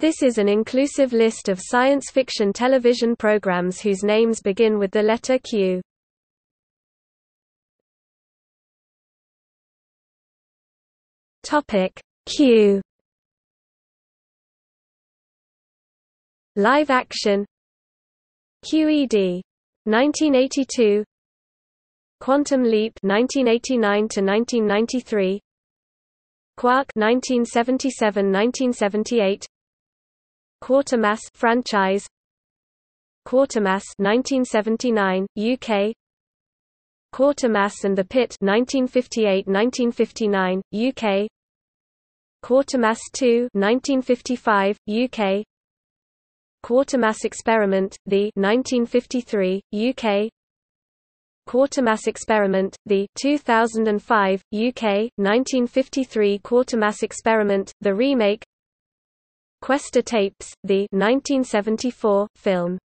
This is an inclusive list of science fiction television programs whose names begin with the letter Q. Topic Q: Live Action, QED 1982, Quantum Leap 1989 to 1993, Quark 1977-1978, Quatermass franchise, Quatermass 1979 UK, Quatermass and the Pit 1958-1959 UK, Quatermass II 1955 UK, Quatermass Experiment, the 1953 UK, Quatermass Experiment, the 2005 UK, 1953 Quatermass Experiment, the remake, Questa Tapes, the 1974 film.